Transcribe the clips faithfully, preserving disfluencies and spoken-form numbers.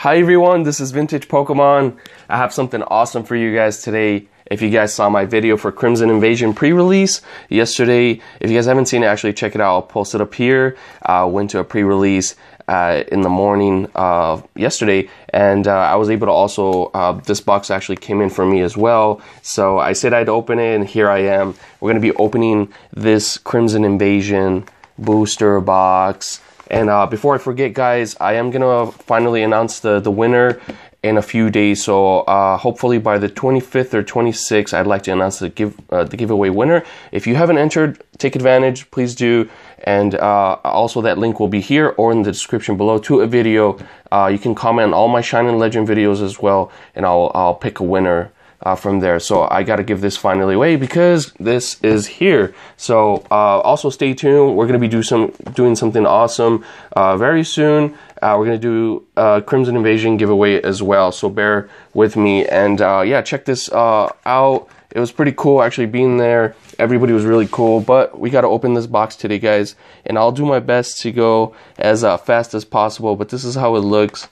Hi everyone, this is Vintage Pokemon. I have something awesome for you guys today. If you guys saw my video for Crimson Invasion pre-release yesterday, if you guys haven't seen it, actually check it out. I'll post it up here. I uh, went to a pre-release uh, in the morning uh, yesterday, and uh, I was able to also, uh, this box actually came in for me as well. So I said I'd open it, and here I am. We're gonna be opening this Crimson Invasion booster box. And uh, before I forget, guys, I am gonna finally announce the, the winner in a few days. So uh, hopefully by the twenty-fifth or twenty-sixth, I'd like to announce the give uh, the giveaway winner. If you haven't entered, take advantage, please do. And uh, also that link will be here or in the description below to a video. Uh, you can comment on all my Shining Legend videos as well, and I'll, I'll pick a winner uh, from there. So I gotta give this finally away because this is here. So uh, also stay tuned. We're gonna be do some, doing something awesome uh, very soon. Uh, we're gonna do a Crimson Invasion giveaway as well, so bear with me. And uh, yeah, check this uh, out. It was pretty cool actually being there. Everybody was really cool, but we got to open this box today, guys, and I'll do my best to go as uh, fast as possible, but this is how it looks.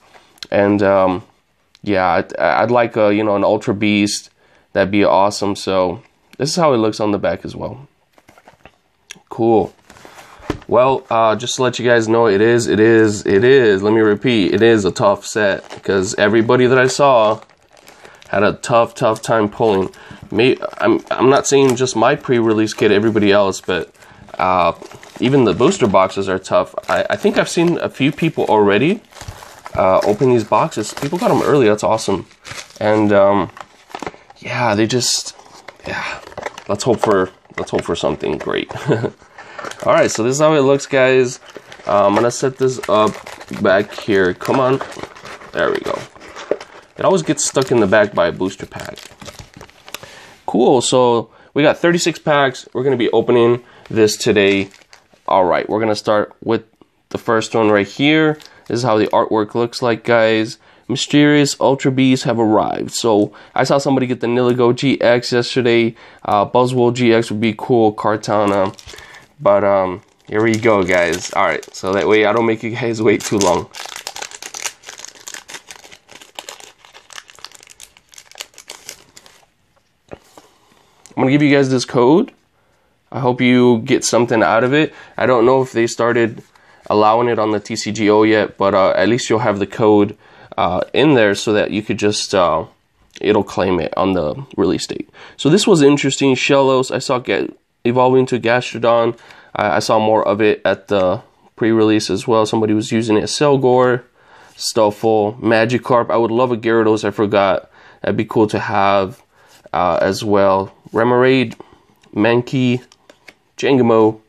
And um, yeah, I'd, I'd like a, you know, an Ultra Beast. That'd be awesome. So this is how it looks on the back as well. Cool. Well, uh, just to let you guys know, it is, it is, it is, let me repeat, it is a tough set, because everybody that I saw had a tough, tough time pulling. May, I'm, I'm not saying just my pre-release kit, everybody else, but uh, even the booster boxes are tough. I, I think I've seen a few people already uh, open these boxes. People got them early, that's awesome. And um, yeah, they just, yeah, let's hope for, let's hope for something great. All right, so this is how it looks, guys. Uh, I'm gonna set this up back here. Come on, there we go. It always gets stuck in the back by a booster pack. Cool. So we got thirty-six packs. We're gonna be opening this today. All right, we're gonna start with the first one right here. This is how the artwork looks like, guys. Mysterious Ultra Beasts have arrived. So I saw somebody get the Nihilego G X yesterday. Uh, Buzzwole G X would be cool. Kartana. But um, here we go, guys. All right, so that way I don't make you guys wait too long. I'm gonna give you guys this code. I hope you get something out of it. I don't know if they started allowing it on the T C G O yet, but uh, at least you'll have the code uh, in there so that you could just, uh, it'll claim it on the release date. So this was interesting. Shellos, I saw get evolving to Gastrodon. I, I saw more of it at the pre-release as well. Somebody was using it. Selgor, Stuffle, Magikarp. I would love a Gyarados. I forgot. That'd be cool to have uh, as well. Remoraid, Mankey, Jangamo.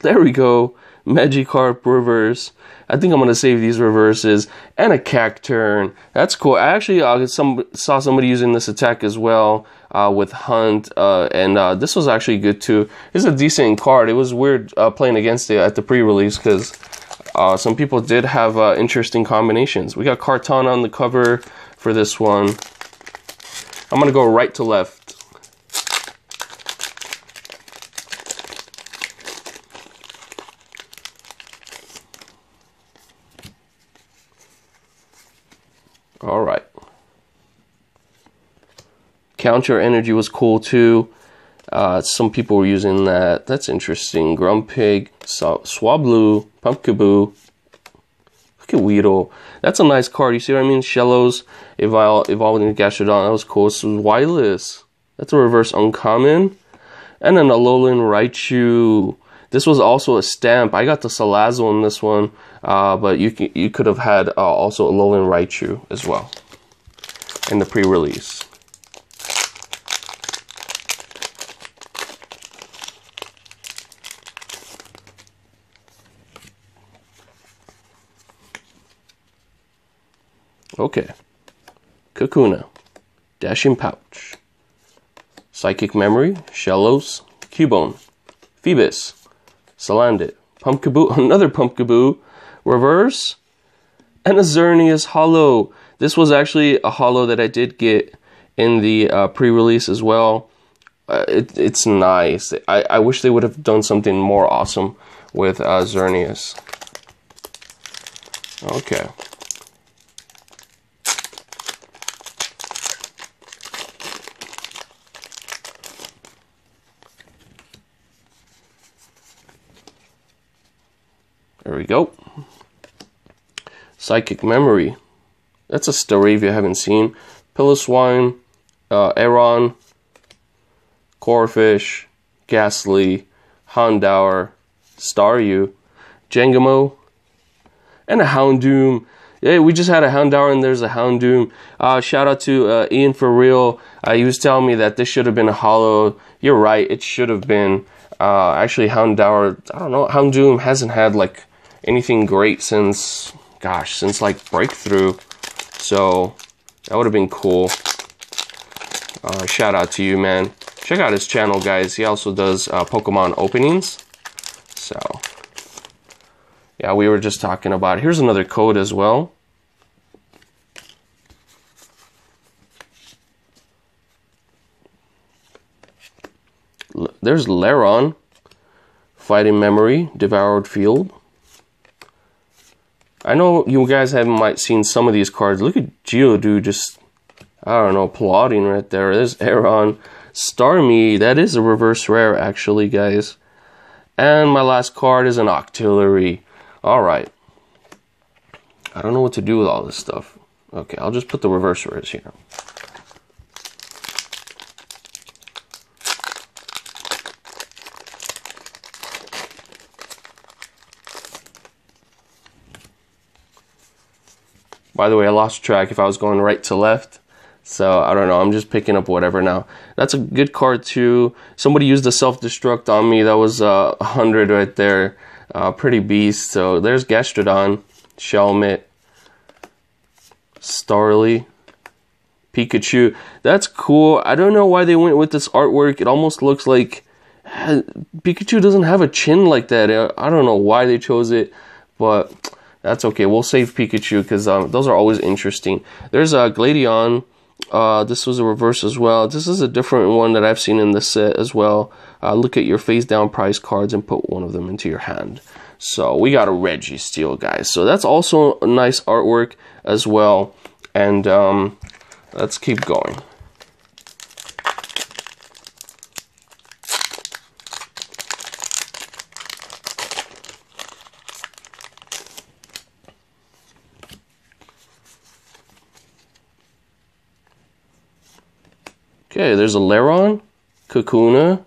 There we go. Magikarp reverse. I think I'm gonna save these reverses. And a Cacturn. That's cool. I actually uh, some saw somebody using this attack as well uh, with Hunt, uh, and uh, this was actually good too. It's a decent card. It was weird uh, playing against it at the pre-release because uh, some people did have uh, interesting combinations. We got Kartana on the cover for this one. I'm gonna go right to left. All right. Count Your Energy was cool too. Uh, some people were using that. That's interesting. Grumpig, so Swablu, Pumpkaboo. Look at Weedle. That's a nice card. You see what I mean? Shellos, Evol evolving Gastrodon. That was cool. So Wireless. That's a reverse uncommon. And an Alolan Raichu. This was also a stamp. I got the Salazzo on this one, uh, but you you could have had uh, also Alolan Raichu as well in the pre-release. Okay, Kakuna, Dashing Pouch, Psychic Memory, Shellos, Cubone, Phoebus, Salandit, Pumpkaboo, another Pumpkaboo, reverse, and a Xerneas Hollow. This was actually a Hollow that I did get in the uh, pre-release as well. Uh, it, it's nice. I, I wish they would have done something more awesome with uh, Xerneas. Okay. There we go. Psychic Memory. That's a Staravia I haven't seen. Pilliswine, uh, Aron, Corfish, Ghastly, Houndour, Staryu, Jangamo, and a Houndoom. Yeah, we just had a Houndour and there's a Houndoom. Uh, shout out to uh, Ian for real. Uh, he was telling me that this should have been a holo. You're right, it should have been. Uh, actually, Houndour, I don't know, Houndoom hasn't had like anything great since, gosh, since like Breakthrough. So that would have been cool. Uh, shout out to you, man. Check out his channel, guys. He also does uh, Pokemon openings. So, yeah, we were just talking about it. Here's another code as well. L There's Laron. Fighting Memory. Devoured Field. I know you guys have might seen some of these cards. Look at Geodude just, I don't know, applauding right there. There's Aron. Starmie. That is a reverse rare, actually, guys. And my last card is an Octillery. Alright. I don't know what to do with all this stuff. Okay, I'll just put the reverse rares here. By the way, I lost track if I was going right to left. So, I don't know. I'm just picking up whatever now. That's a good card, too. Somebody used a self-destruct on me. That was uh, one hundred right there. Uh, pretty beast. So, there's Gastrodon, Shelmet, Starly, Pikachu. That's cool. I don't know why they went with this artwork. It almost looks like Pikachu doesn't have a chin like that. I don't know why they chose it, but that's okay. We'll save Pikachu because um, those are always interesting. There's uh, Gladion. Uh, this was a reverse as well. This is a different one that I've seen in this set as well. Uh, look at your face down price cards and put one of them into your hand. So we got a Registeel, guys. So that's also a nice artwork as well. And um, let's keep going. Okay, there's a Laron, Kakuna,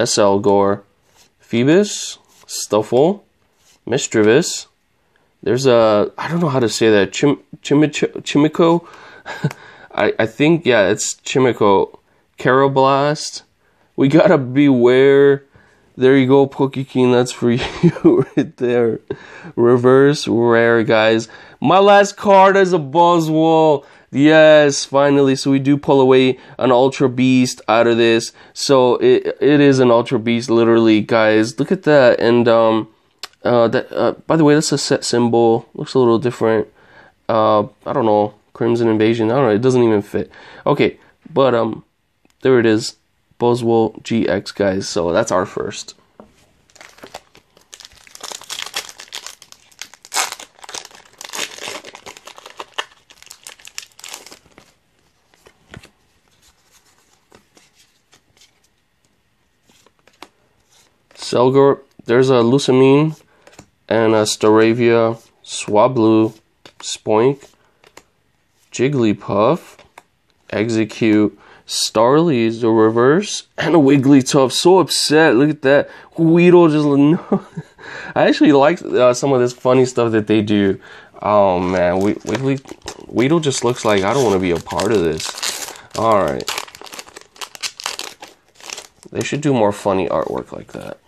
Esselgor, Phoebus, Stuffle, Misdreavus. There's a, I don't know how to say that, Chim Chimecho, Chimecho? I, I think, yeah, it's Chimecho. Carablast. We gotta beware. There you go, Pokeking, that's for you right there. Reverse rare, guys. My last card is a Buzzwole. Yes, finally. So we do pull away an Ultra Beast out of this. So it it is an Ultra Beast, literally, guys. Look at that. And um, uh, that uh, by the way, that's a set symbol. Looks a little different. Uh, I don't know, Crimson Invasion. I don't know. It doesn't even fit. Okay, but um, there it is, Buzzwole G X, guys. So that's our first. Selgor, there's a Lusamine and a Staravia, Swablu, Spoink, Jigglypuff, Execute, Starly is the reverse, and a Wigglytuff. So upset, look at that. Weedle just, no. I actually like uh, some of this funny stuff that they do. Oh man, we, Wiggly, Weedle just looks like I don't want to be a part of this. Alright. They should do more funny artwork like that.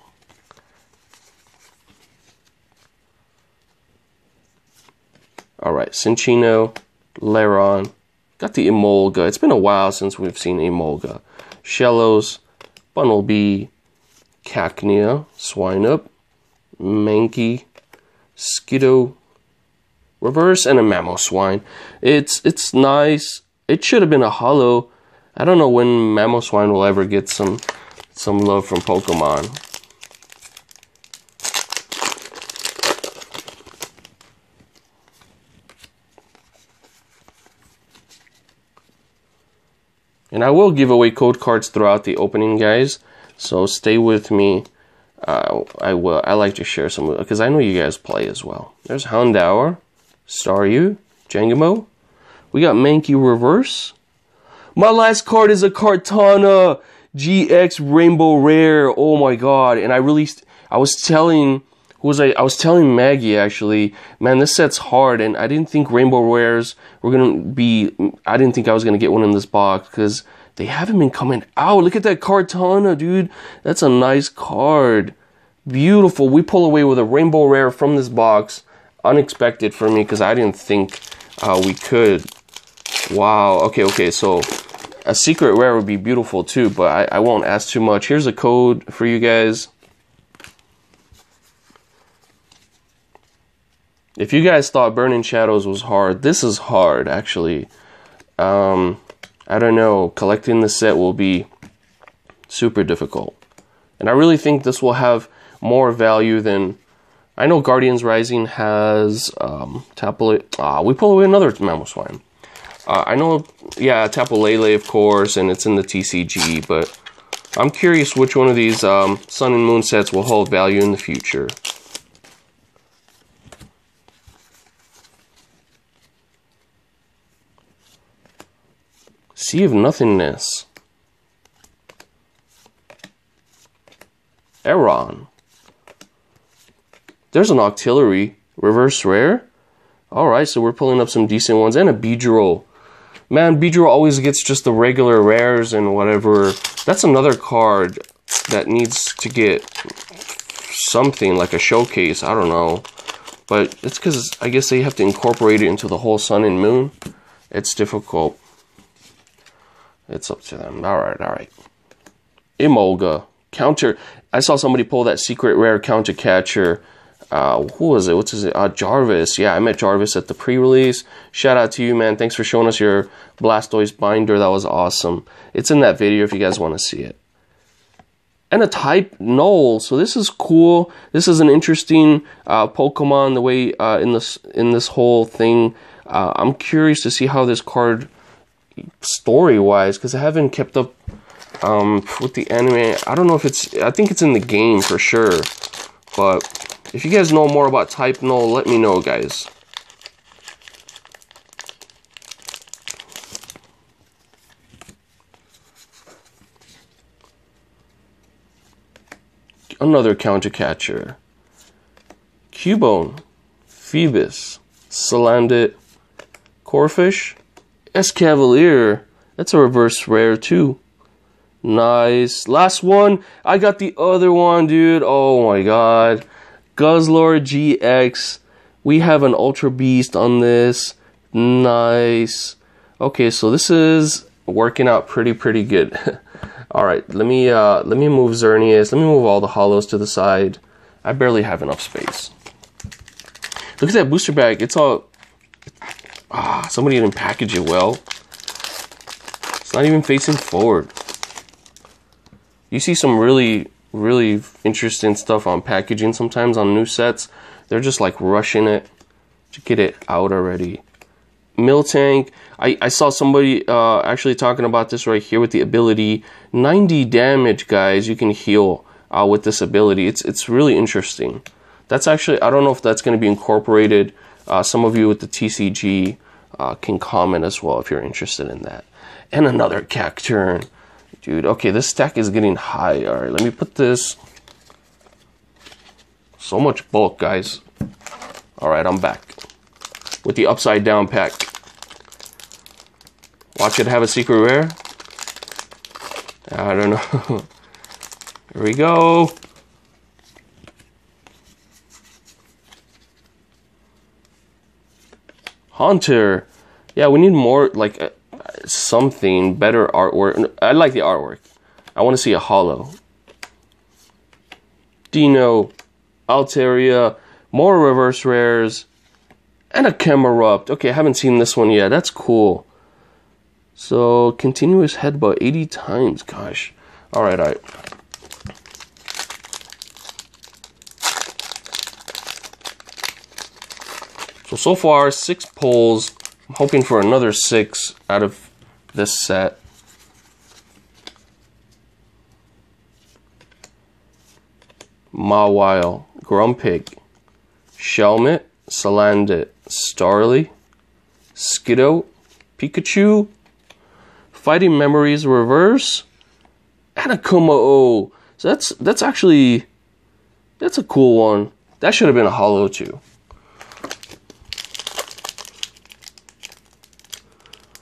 Alright, Cinchino, Laron, got the Emolga. It's been a while since we've seen Emolga. Shellos, Bunnelby, Cacnea, Swineup, Mankey, Skiddo, reverse, and a Mamoswine. It's, it's nice. It should have been a holo. I don't know when Mamoswine will ever get some, some love from Pokemon. And I will give away code cards throughout the opening, guys. So stay with me. uh, I will. I like to share some, because I know you guys play as well. There's Houndour, Staryu, Jangamo. We got Mankey Reverse. My last card is a Kartana G X Rainbow Rare. Oh my god. And I released, I was telling, who was I? I was telling Maggie actually, man, this set's hard, and I didn't think Rainbow Rares were gonna be, I didn't think I was gonna get one in this box, because they haven't been coming out. Look at that Kartana, dude. That's a nice card. Beautiful. We pull away with a Rainbow Rare from this box. Unexpected for me, because I didn't think uh, we could. Wow. Okay, okay, so a secret rare would be beautiful too, but I, I won't ask too much. Here's a code for you guys. If you guys thought Burning Shadows was hard, this is hard, actually. Um, I don't know. Collecting the set will be super difficult. And I really think this will have more value than... I know Guardians Rising has... Um, Tapu... Ah, we pull away another Mamoswine. Uh, I know, yeah, Tapu Lele, of course, and it's in the T C G, but I'm curious which one of these um, Sun and Moon sets will hold value in the future. Sea of Nothingness. Aggron. There's an Octillery Reverse Rare. Alright, so we're pulling up some decent ones. And a Beedrill. Man, Beedrill always gets just the regular rares and whatever. That's another card that needs to get something, like a showcase, I don't know. But it's because, I guess they have to incorporate it into the whole Sun and Moon. It's difficult. It's up to them. Alright, alright. Emolga. Counter. I saw somebody pull that secret rare counter catcher. Uh, who was it? What's his name? Uh, Jarvis. Yeah, I met Jarvis at the pre-release. Shout out to you, man. Thanks for showing us your Blastoise binder. That was awesome. It's in that video if you guys want to see it. And a Type Null. So this is cool. This is an interesting uh, Pokemon, the way uh, in this in this whole thing. Uh, I'm curious to see how this card story-wise, because I haven't kept up um, with the anime. I don't know if it's... I think it's in the game for sure. But... if you guys know more about Type Null, let me know, guys. Another counter catcher. Cubone, Phoebus, Salandit, Corphish, Escavalier. That's a reverse rare too. Nice. Last one. I got the other one, dude. Oh my god. Guzzlord G X, we have an Ultra Beast on this. Nice. Okay, so this is working out pretty, pretty good. All right, let me uh, let me move Xerneas. Let me move all the holos to the side. I barely have enough space. Look at that booster bag. It's all... ah, somebody didn't package it well. It's not even facing forward. You see some really... really interesting stuff on packaging sometimes on new sets. They're just like rushing it to get it out already. Miltank. I, I saw somebody uh, actually talking about this right here with the ability. ninety damage, guys. You can heal uh, with this ability. It's, it's really interesting. That's actually... I don't know if that's going to be incorporated. Uh, some of you with the T C G uh, can comment as well if you're interested in that. And another Cacturne. Dude, okay, this stack is getting high. All right, let me put this... so much bulk, guys. All right, I'm back. With the upside down pack. Watch it have a secret rare. I don't know. Here we go. Haunter. Yeah, we need more, like... Uh, something better artwork. I like the artwork. I want to see a holo. Dino, Altaria, more reverse rares, and a Camerupt. Okay, I haven't seen this one yet. That's cool. So continuous headbutt eighty times. Gosh. All right, all right. So so far six pulls. I'm hoping for another six out of this set. Mawile, Grumpig, Shelmet, Salandit, Starly, Skiddo, Pikachu, Fighting Memories Reverse, and Hakamo-o. So that's that's actually that's a cool one. That should have been a holo too.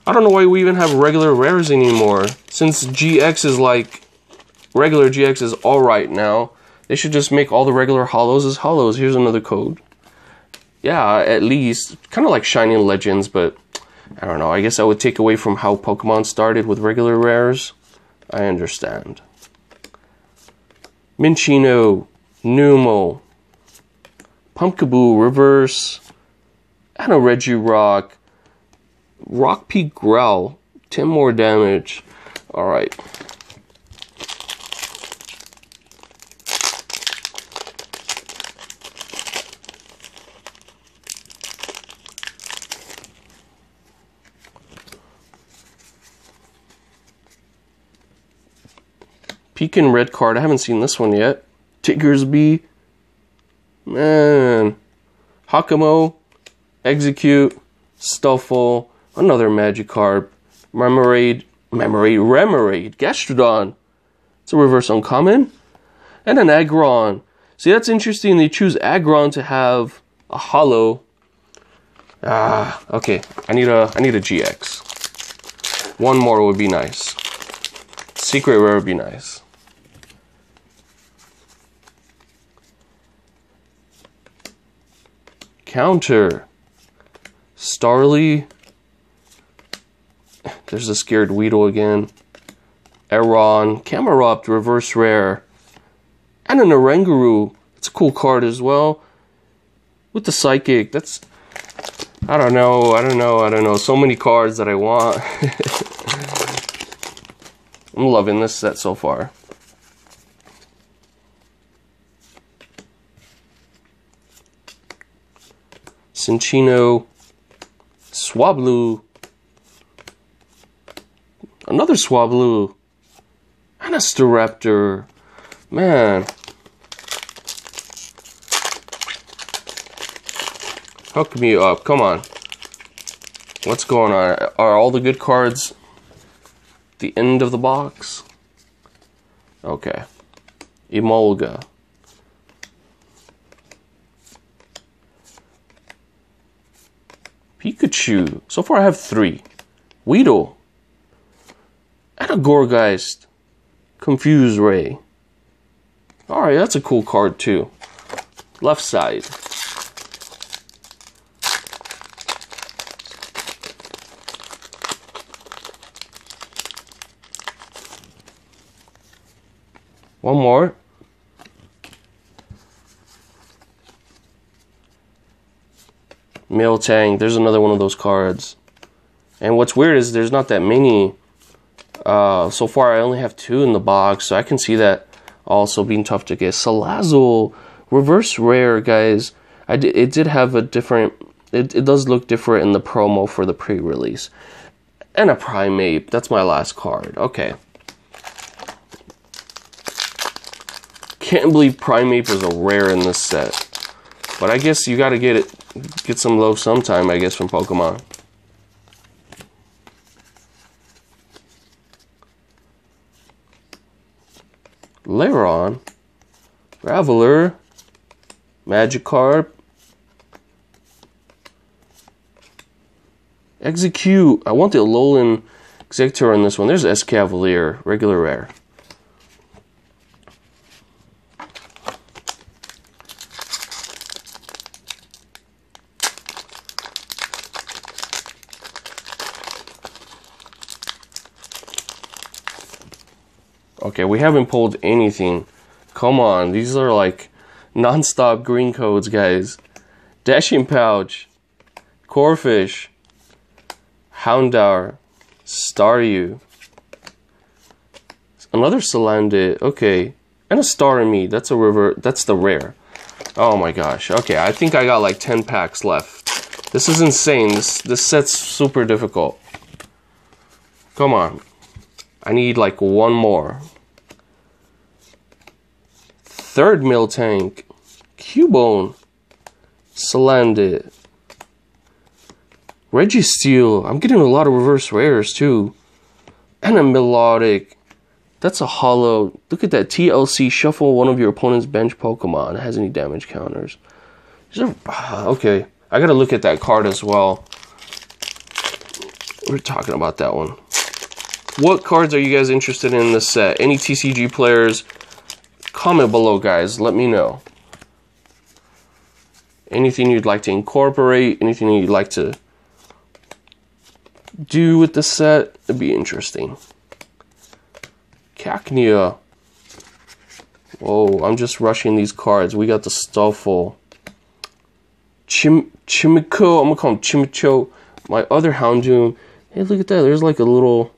I don't know why we even have regular rares anymore. Since G X is like, regular G X is all right now, they should just make all the regular holos as holos. Here's another code. Yeah, at least. Kind of like Shining Legends, but I don't know. I guess I would take away from how Pokemon started with regular rares. I understand. Minchino, Numel, Pumpkaboo Reverse, and a Regirock. Rockpeak Growl, ten more damage. Alright. Pekin Red card. I haven't seen this one yet. Tiggersby. Man. Hakamo. Execute. Stuffle. Another Magikarp, Remoraid, Remoraid, Remoraid, Gastrodon. It's a reverse uncommon. And an Aggron. See, that's interesting. They choose Aggron to have a holo. Ah, okay. I need a, I need a G X. One more would be nice. Secret rare would be nice. Counter. Starly. There's a scared Weedle again. Aggron, Camerupt, reverse rare. And an Oranguru. It's a cool card as well. With the Psychic. That's... I don't know, I don't know, I don't know. So many cards that I want. I'm loving this set so far. Cinchino. Swablu. Another Swablu. Anistaraptor. Man. Hook me up. Come on. What's going on? Are all the good cards the end of the box? Okay. Emolga. Pikachu. So far I have three. Weedle. And a Gorgeist. Confuse Ray. Alright, that's a cool card too. Left side. One more. Miltank. There's another one of those cards. And what's weird is there's not that many. Uh, so far I only have two in the box, so I can see that also being tough to get. Salazzo, reverse rare, guys. I d it did have a different, it, it does look different in the promo for the pre-release. And a Primeape, that's my last card, okay. Can't believe Primeape is a rare in this set. But I guess you gotta get it, get some love sometime, I guess, from Pokemon. Lairon, Graveler, Magikarp, Execute. I want the Alolan Executor on this one. There's Escavalier, regular rare. Okay, we haven't pulled anything. Come on, these are like non-stop green codes, guys. Dashing Pouch, Corphish, Houndour, Staryu, another Salandit, okay, and a Starmie. That's a river. That's the rare. Oh my gosh. Okay, I think I got like ten packs left. This is insane. This this set's super difficult. Come on, I need like one more. third Miltank, Cubone, Salandit, Registeel. I'm getting a lot of reverse rares too. And a Melodic. That's a hollow. Look at that. T L C, shuffle one of your opponent's bench Pokemon. It has any damage counters. There, okay. I gotta look at that card as well. We're talking about that one. What cards are you guys interested in in this set? Any T C G players? Comment below, guys. Let me know. Anything you'd like to incorporate? Anything you'd like to do with the set? It'd be interesting. Cacnea. Whoa, I'm just rushing these cards. We got the Stuffle. Chim Chimecho. I'm going to call him Chimecho. My other Houndoom. Hey, look at that. There's like a little...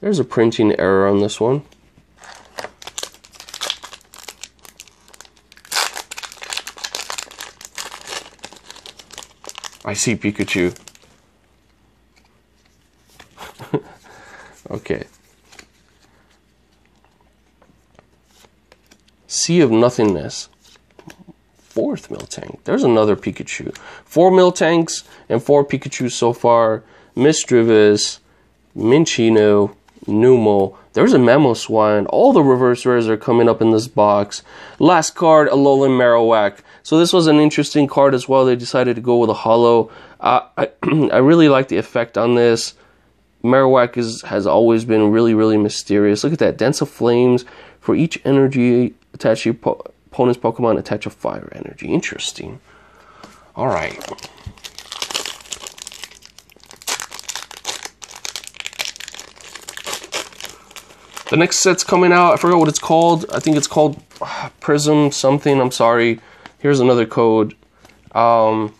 There's a printing error on this one. I see Pikachu. Okay. Sea of Nothingness. Fourth Miltank. There's another Pikachu. Four Miltanks and four Pikachus so far. Misdreavus, Minchino, Numel. There's a Mamoswine. All the reverse rares are coming up in this box. Last card, Alolan Marowak. So this was an interesting card as well. They decided to go with a hollow. Uh, I, I really like the effect on this. Marowak is, has always been really, really mysterious. Look at that. Dance of Flames. For each energy attached to your po opponent's Pokemon, attach a fire energy. Interesting. All right. The next set's coming out. I forgot what it's called. I think it's called uh, Prism something. I'm sorry. Here's another code. Um,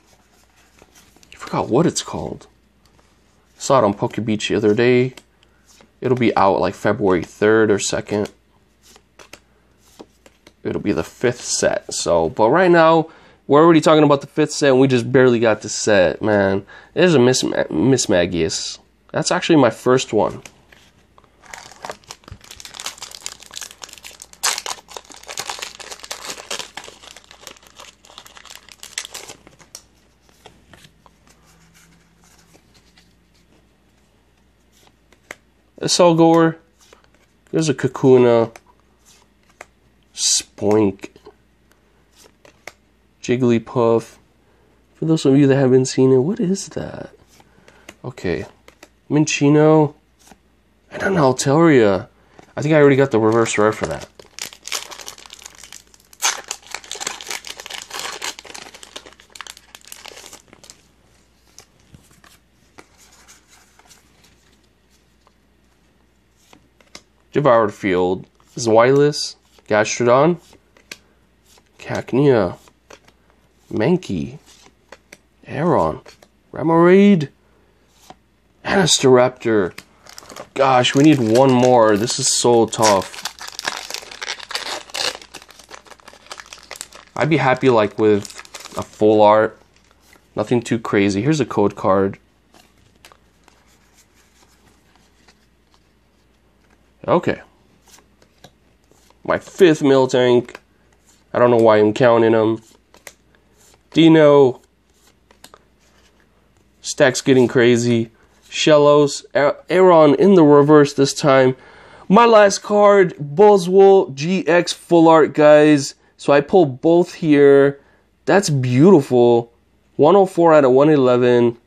I forgot what it's called. Saw it on Pokebeach the other day. It'll be out like February third or second. It'll be the fifth set. So, but right now, we're already talking about the fifth set, and we just barely got this set, man. There's a Miss, Ma Miss Magius. That's actually my first one. A Solgor. There's a Kakuna. Spoink. Jigglypuff. For those of you that haven't seen it, what is that? Okay. Minchino. And an Altaria. I think I already got the reverse rare for that. Devoured Field. Zweilous. Gastrodon, Cacnea, Mankey, Aggron, Remoraid, Anistaraptor. Gosh, we need one more. This is so tough. I'd be happy like with a full art. Nothing too crazy. Here's a code card. Okay. My fifth Miltank. I don't know why I'm counting them. Dino. Stack's getting crazy. Shellos. Aggron in the reverse this time. My last card, Buzzwole G X full art, guys. So I pulled both here. That's beautiful. one oh four out of one eleven.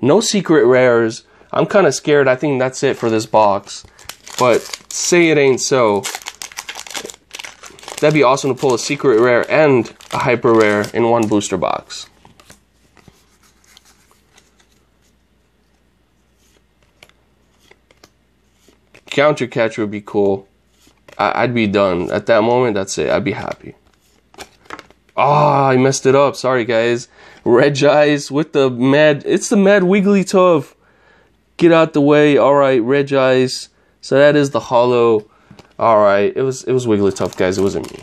No secret rares. I'm kind of scared. I think that's it for this box. But say it ain't so. That'd be awesome to pull a secret rare and a hyper rare in one booster box. Counter catcher would be cool. I I'd be done. At that moment, that's it. I'd be happy. Ah, oh, I messed it up. Sorry, guys. Regice with the mad... It's the mad Wigglytuff. Get out the way. All right, Regice. So that is the hollow... All right, it was it was Wigglytuff, guys. It wasn't me.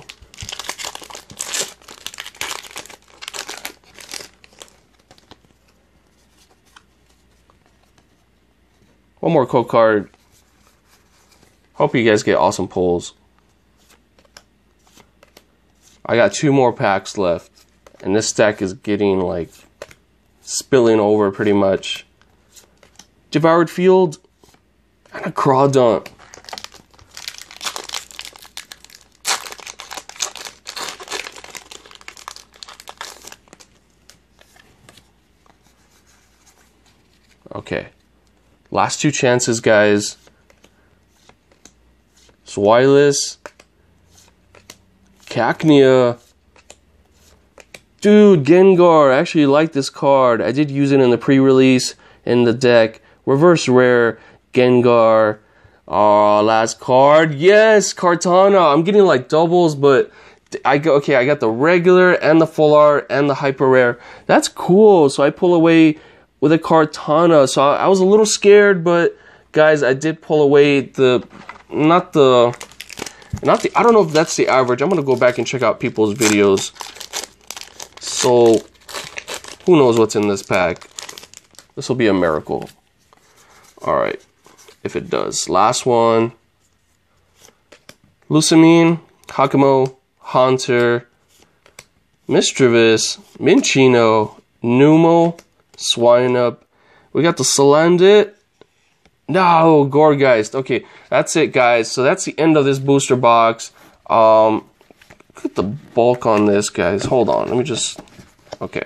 One more code card. Hope you guys get awesome pulls. I got two more packs left, and this stack is getting, like, spilling over pretty much. Devoured Field and a Crawdaunt. Okay. Last two chances, guys. Swylus. Cacnea. Dude, Gengar. I actually like this card. I did use it in the pre-release in the deck. Reverse rare. Gengar. Ah, uh, last card. Yes, Kartana. I'm getting like doubles, but I go, okay, I got the regular and the full art and the hyper rare. That's cool. So I pull away with a Kartana. So I, I was a little scared, but guys, I did pull away the, not the, not the, I don't know if that's the average. I'm going to go back and check out people's videos. So who knows what's in this pack? This will be a miracle. All right. If it does. Last one. Lusamine, Hakamo, Haunter, Mischievous, Minchino, Numel, Swinub. We got the Salandit. No, Gorgeist. Okay, that's it, guys. So that's the end of this booster box. Um, look at the bulk on this, guys. Hold on. Let me just... Okay.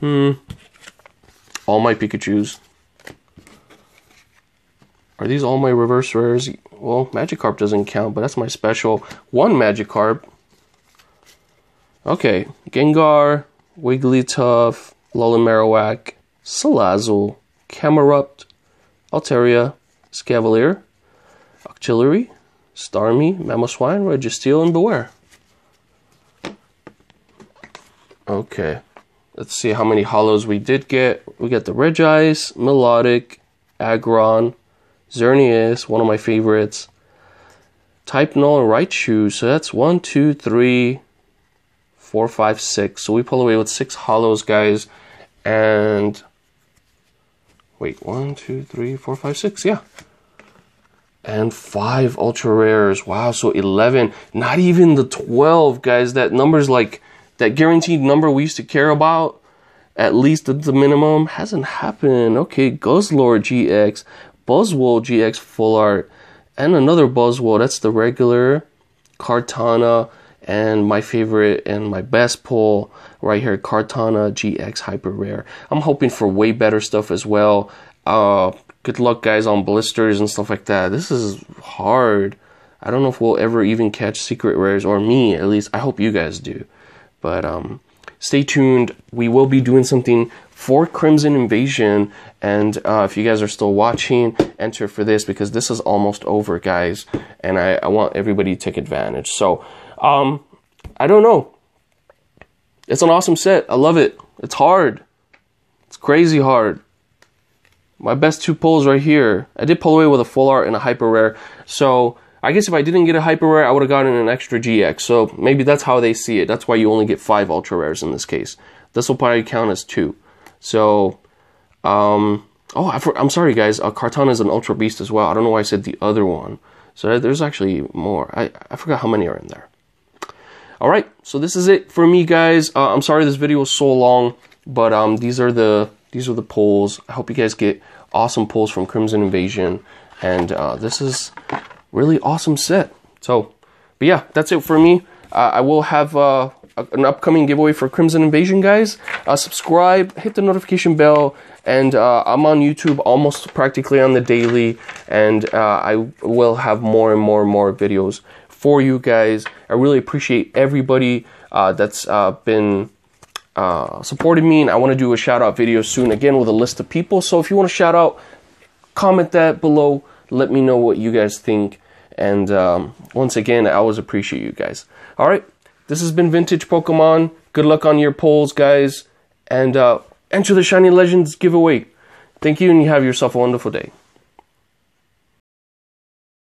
Hmm. All my Pikachus. Are these all my reverse rares? Well, Magikarp doesn't count, but that's my special. One Magikarp. Okay, Gengar, Wigglytuff, Lola Marowak, Salazzo, Camerupt, Altaria, Escavalier, Octillery, Starmie, Mamoswine, Registeel, and Beware. Okay, let's see how many holos we did get. We got the Regice, Melodic, Aggron, Xerneas, one of my favorites, Type Null, and Raichu. So that's one, two, three, four, five, six. So we pull away with six holos, guys. And wait, one, two, three, four, five, six. Yeah. And five ultra rares. Wow. So eleven. Not even the twelve, guys. That number's like that guaranteed number we used to care about. At least at the minimum hasn't happened. Okay, Guzzlord G X, Buzzwole G X full art, and another Buzzwole. That's the regular Kartana. And my favorite and my best pull right here, Kartana G X Hyper Rare. I'm hoping for way better stuff as well. Uh, good luck, guys, on blisters and stuff like that. This is hard. I don't know if we'll ever even catch secret rares, or me at least. I hope you guys do. But um, stay tuned. We will be doing something for Crimson Invasion. And uh, if you guys are still watching, enter for this, because this is almost over, guys. And I, I want everybody to take advantage. So... Um, I don't know. It's an awesome set. I love it. It's hard. It's crazy hard. My best two pulls right here. I did pull away with a full art and a hyper rare. So I guess if I didn't get a hyper rare, I would have gotten an extra G X. So maybe that's how they see it. That's why you only get five ultra rares in this case. This will probably count as two. So, um, oh, I for, I'm sorry, guys. Uh, Kartana is an Ultra Beast as well. I don't know why I said the other one. So there's actually more. I, I forgot how many are in there. All right, so this is it for me, guys. Uh, I'm sorry this video was so long, but um, these are the these are the polls. I hope you guys get awesome polls from Crimson Invasion, and uh, this is really awesome set. So, but yeah, that's it for me. Uh, I will have uh, an upcoming giveaway for Crimson Invasion, guys. Uh, subscribe, hit the notification bell, and uh, I'm on YouTube almost practically on the daily, and uh, I will have more and more and more videos for you guys. I really appreciate everybody uh, that's uh, been uh, supporting me, and I want to do a shout out video soon again with a list of people. So if you want to shout out, comment that below. Let me know what you guys think. And um, once again, I always appreciate you guys. All right, this has been Vintage Pokemon. Good luck on your polls, guys, and uh, enter the Shining Legends giveaway. Thank you, and you have yourself a wonderful day.